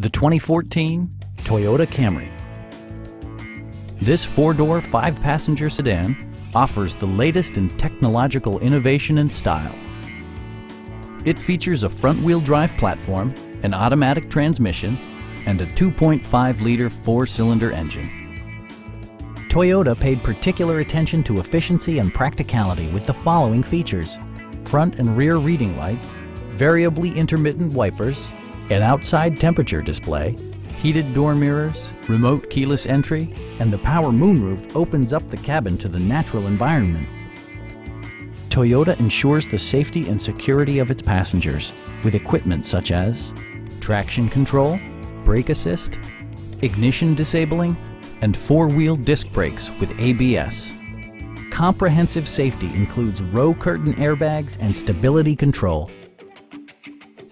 the 2014 Toyota Camry. This four-door, five-passenger sedan offers the latest in technological innovation and style. It features a front-wheel drive platform, an automatic transmission, and a 2.5-liter four-cylinder engine. Toyota paid particular attention to efficiency and practicality with the following features: front and rear reading lights, variably intermittent wipers, an outside temperature display, heated door mirrors, remote keyless entry, and the power moonroof opens up the cabin to the natural environment. Toyota ensures the safety and security of its passengers with equipment such as traction control, brake assist, ignition disabling, and four-wheel disc brakes with ABS. Comprehensive safety includes row curtain airbags and stability control.